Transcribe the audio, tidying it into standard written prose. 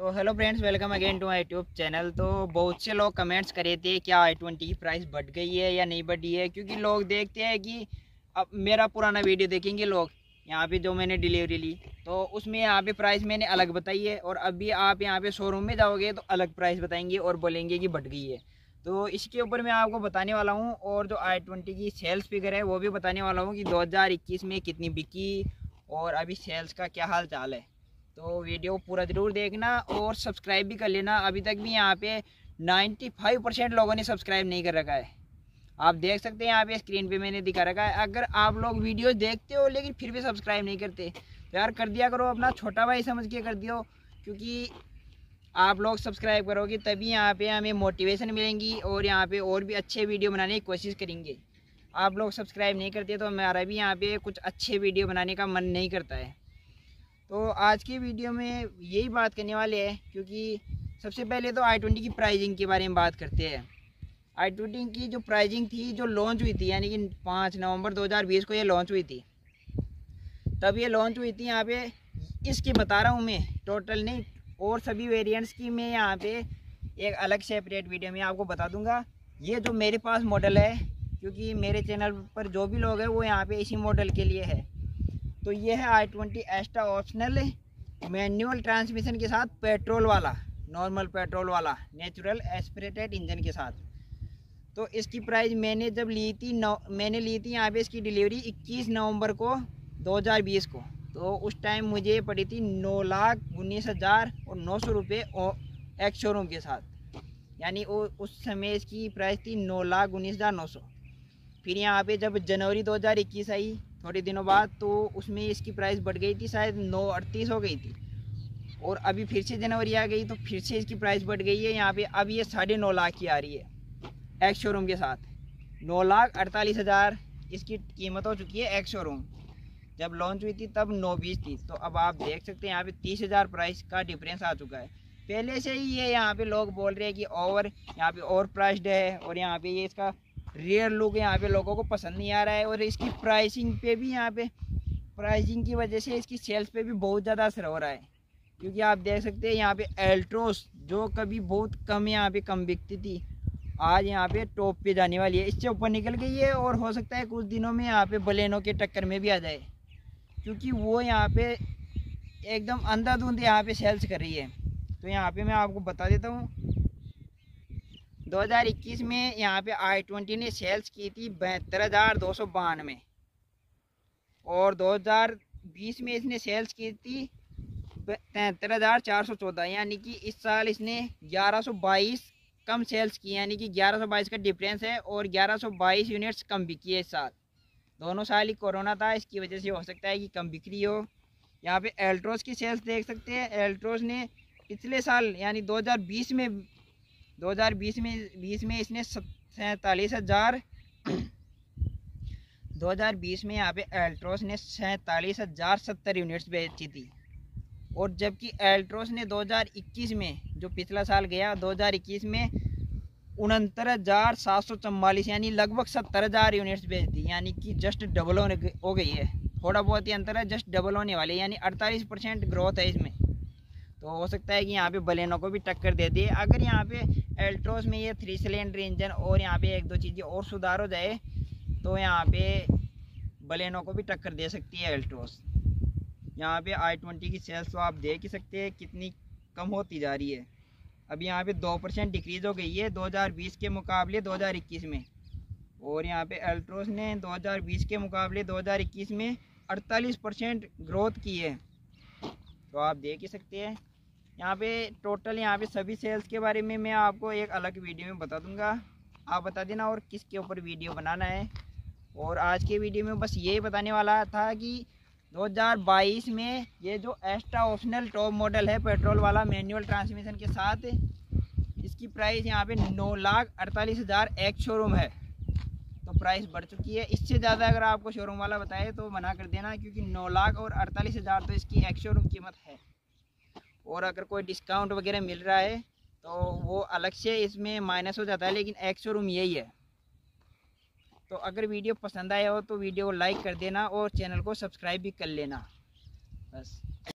तो hello friends, welcome again to my YouTube channel. तो बहुत से लोग कमेंट्स करे थे क्या i20 की प्राइस बढ़ गई है या नहीं बढ़ी है, क्योंकि लोग देखते हैं कि अब मेरा पुराना वीडियो देखेंगे लोग, यहाँ पे जो मैंने डिलीवरी ली तो उसमें यहाँ पे प्राइस मैंने अलग बताई है, और अभी आप यहाँ पे शोरूम में जाओगे तो अलग प्राइस बताएंगे और बोलेंगे कि बढ़ गई है। तो इसके ऊपर मैं आपको बताने वाला हूँ, और जो i20 की सेल्स फिगर है वो भी बताने वाला हूँ कि 2021 में कितनी बिकी और अभी सेल्स का क्या हाल चाल है। तो वीडियो पूरा ज़रूर देखना और सब्सक्राइब भी कर लेना। अभी तक भी यहाँ पे 95% लोगों ने सब्सक्राइब नहीं कर रखा है। आप देख सकते हैं यहाँ पे स्क्रीन पे मैंने दिखा रखा है। अगर आप लोग वीडियो देखते हो लेकिन फिर भी सब्सक्राइब नहीं करते तो यार कर दिया करो, अपना छोटा भाई समझ के कर दियो, क्योंकि आप लोग सब्सक्राइब करोगे तभी यहाँ पर हमें मोटिवेशन मिलेंगी और यहाँ पर और भी अच्छे वीडियो बनाने की कोशिश करेंगे। आप लोग सब्सक्राइब नहीं करते तो हमारा भी यहाँ पर कुछ अच्छे वीडियो बनाने का मन नहीं करता है। तो आज की वीडियो में यही बात करने वाले हैं, क्योंकि सबसे पहले तो i20 की प्राइजिंग के बारे में बात करते हैं। i20 की जो प्राइजिंग थी जो लॉन्च हुई थी, यानी कि 5 नवंबर 2020 को ये लॉन्च हुई थी, तब ये लॉन्च हुई थी। यहाँ पे इसकी बता रहा हूँ मैं, टोटल नहीं, और सभी वेरिएंट्स की मैं यहाँ पे एक अलग सेपरेट वीडियो में आपको बता दूँगा। ये जो मेरे पास मॉडल है, क्योंकि मेरे चैनल पर जो भी लोग हैं वो यहाँ पर इसी मॉडल के लिए है। तो ये है i20 extra optional manual transmission के साथ, पेट्रोल वाला, नॉर्मल पेट्रोल वाला, नेचुरल एस्पिरेटेड इंजन के साथ। तो इसकी प्राइस मैंने जब ली थी मैंने ली थी यहाँ पे इसकी डिलीवरी 21 नवंबर को 2020 को, तो उस टाइम मुझे पड़ी थी 9,19,900 रुपये एक्स शोरूम के साथ, यानी उस समय इसकी प्राइस थी 9,19,900। फिर यहाँ पे जब जनवरी 2021 आई थोड़े दिनों बाद, तो उसमें इसकी प्राइस बढ़ गई थी, शायद 9,38 हो गई थी, और अभी फिर से जनवरी आ गई तो फिर से इसकी प्राइस बढ़ गई है। यहाँ पे अब ये 9.5 लाख की आ रही है एक्स शोरूम के साथ। 9,48,000 इसकी कीमत हो चुकी है एक्स शोरूम, जब लॉन्च हुई थी तब 9,20 थी। तो अब आप देख सकते हैं यहाँ पे 30,000 प्राइस का डिफरेंस आ चुका है। पहले से ही ये यहाँ पर लोग बोल रहे हैं कि यहाँ पर ओवर प्राइस्ड है, और यहाँ पर ये इसका रेयर लुक यहाँ पे लोगों को पसंद नहीं आ रहा है, और इसकी प्राइसिंग पे भी, यहाँ पे प्राइसिंग की वजह से इसकी सेल्स पे भी बहुत ज़्यादा असर हो रहा है। क्योंकि आप देख सकते हैं यहाँ पे एल्ट्रोस जो कभी बहुत कम यहाँ पे कम बिकती थी, आज यहाँ पे टॉप पे जाने वाली है, इससे ऊपर निकल गई है, और हो सकता है कुछ दिनों में यहाँ पर बलेनो के टक्कर में भी आ जाए, क्योंकि वो यहाँ पर एकदम अंधाधुंध यहाँ पर सेल्स कर रही है। तो यहाँ पर मैं आपको बता देता हूँ, 2021 में यहाँ पे i20 ने सेल्स की थी 72,292, और 2020 में इसने सेल्स की थी 73,414, यानी कि इस साल इसने 1122 कम सेल्स की, यानी कि 1122 का डिफरेंस है, और 1122 यूनिट्स कम बिकी है इस साल। दोनों साल ही कोरोना था, इसकी वजह से हो सकता है कि कम बिक्री हो। यहाँ पे एल्ट्रोस की सेल्स देख सकते हैं, एल्ट्रोस ने पिछले साल यानी 2020 में इसने 47,000 2020 में यहाँ पे एल्ट्रोस ने 47,070 यूनिट्स बेची थी, और जबकि एल्ट्रोस ने 2021 में, जो पिछला साल गया 2021 में, 69,744 यानी लगभग 70,000 यूनिट्स बेच दी, यानी कि जस्ट डबल हो गई है। थोड़ा बहुत ही अंतर है, जस्ट डबल होने वाली, यानी 48% ग्रोथ है इसमें। तो हो सकता है कि यहाँ पे बलेनो को भी टक्कर दे दे, अगर यहाँ पे एल्ट्रोस में ये 3 सिलेंडर इंजन और यहाँ पे 1-2 चीज़ें और सुधार हो जाए तो यहाँ पे बलेनो को भी टक्कर दे सकती है एल्ट्रोस। यहाँ पे i20 की सेल्स तो आप देख ही सकते हैं कितनी कम होती जा रही है। अब यहाँ पे 2% डिक्रीज़ हो गई है 2020 के मुकाबले 2021 में, और यहाँ पे एल्ट्रोस ने 2020 के मुकाबले 2021 में 48% ग्रोथ की है। तो आप देख ही सकते हैं यहाँ पे टोटल, यहाँ पे सभी सेल्स के बारे में मैं आपको एक अलग वीडियो में बता दूंगा, आप बता देना और किसके ऊपर वीडियो बनाना है। और आज के वीडियो में बस यही बताने वाला था कि 2022 में ये जो एक्स्ट्रा ऑप्शनल टॉप मॉडल है पेट्रोल वाला मैनुअल ट्रांसमिशन के साथ, इसकी प्राइस यहाँ पे 9,48,000 एक्स शोरूम है, तो प्राइस बढ़ चुकी है। इससे ज़्यादा अगर आपको शोरूम वाला बताए तो मना कर देना, क्योंकि 9,48,000 तो इसकी एक्स शोरूम कीमत है, और अगर कोई डिस्काउंट वगैरह मिल रहा है तो वो अलग से इसमें माइनस हो जाता है, लेकिन एक्स शोरूम यही है। तो अगर वीडियो पसंद आया हो तो वीडियो को लाइक कर देना और चैनल को सब्सक्राइब भी कर लेना। बस।